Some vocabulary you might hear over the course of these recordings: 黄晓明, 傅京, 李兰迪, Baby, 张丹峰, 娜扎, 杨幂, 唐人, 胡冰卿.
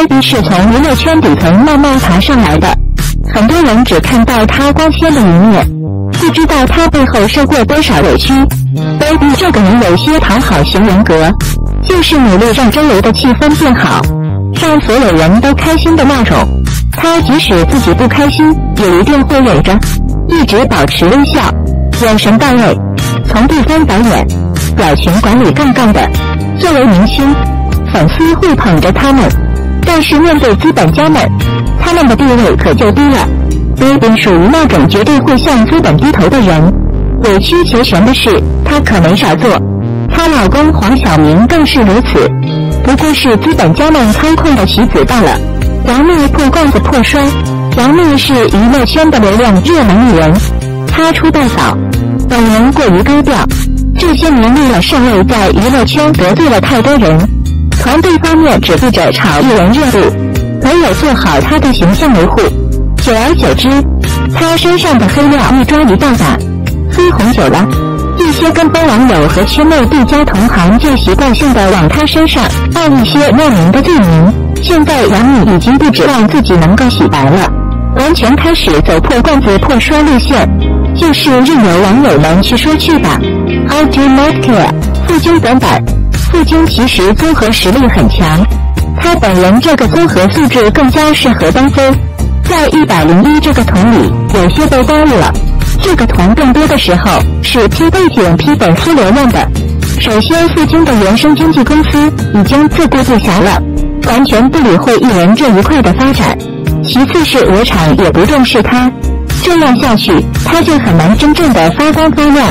Baby 是从娱乐圈底层慢慢爬上来的，很多人只看到她光鲜的一面，不知道她背后受过多少委屈。Baby 这个人有些讨好型人格，就是努力让周围的气氛变好，让所有人都开心的那种。她即使自己不开心，也一定会忍着，一直保持微笑，眼神到位，从不翻白眼，表情管理杠杠的。作为明星，粉丝会捧着他们，但是面对资本家们，他们的地位可就低了。Baby 属于那种绝对会向资本低头的人，委曲求全的事她可没少做，她老公黄晓明更是如此。不过是资本家们操控的棋子罢了。杨幂破罐子破摔，杨幂是娱乐圈的流量热门艺人，她出道早，本人过于低调，这些年为了上位，在娱乐圈得罪了太多人。团队方面只顾着炒艺人热度，没有做好他的形象维护，久而久之，他身上的黑料一抓一大把，黑红久了，一些跟风网友和圈内对家同行就习惯性的往他身上按一些莫名的罪名。现在杨幂已经不指望自己能够洗白了，完全开始走破罐子破摔路线，就是任由网友们去说去吧。I do not care， 负荆短板。傅京其实综合实力很强，他本人这个综合素质更加适合单飞，在101这个桶里有些被耽误了。这个桶更多的时候是批背景、批粉丝流量的。首先，傅京的原生经纪公司已经自顾不暇了，完全不理会艺人这一块的发展。其次是鹅厂也不重视他，这样下去他就很难真正的发光发亮，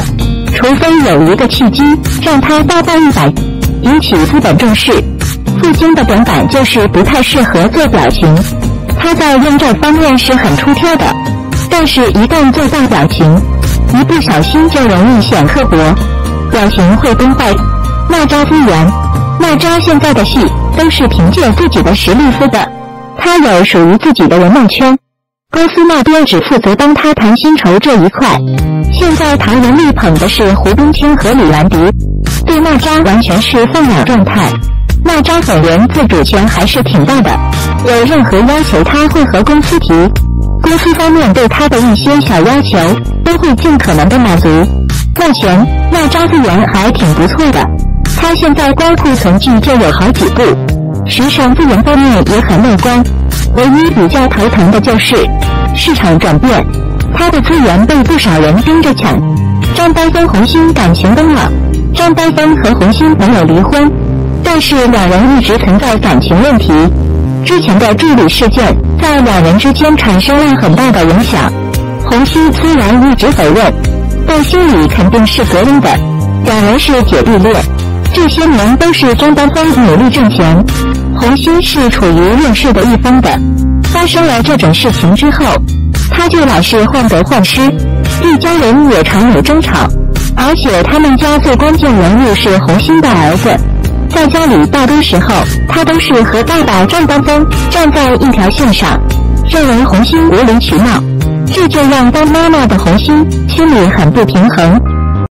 除非有一个契机让他大爆100。引起资本重视。傅京的短板就是不太适合做表情，他在用这方面是很出挑的，但是一旦做大表情，一不小心就容易显刻薄，表情会崩坏。娜扎资源，娜扎现在的戏都是凭借自己的实力出的，他有属于自己的人脉圈，公司那边只负责帮他谈薪酬这一块。现在唐人力捧的是胡冰卿和李兰迪，对娜扎完全是放养状态。娜扎本人自主权还是挺大的，有任何要求她会和公司提，公司方面对她的一些小要求都会尽可能的满足。目前娜扎资源还挺不错的，她现在光库存剧就有好几部，时尚资源方面也很乐观。唯一比较头疼的就是市场转变，她的资源被不少人盯着抢。张丹峰红星感情崩了，张丹峰和红星没有离婚，但是两人一直存在感情问题。之前的助理事件在两人之间产生了很大的影响。红星虽然一直否认，但心里肯定是膈应的。两人是姐弟恋，这些年都是张丹峰努力挣钱，红星是处于弱势的一方的。发生了这种事情之后，他就老是患得患失，一家人也常有争吵。而且他们家最关键人物是红星的儿子，在家里大多时候他都是和爸爸张丹峰站在一条线上，认为红星无理取闹，这就让当妈妈的红星心里很不平衡。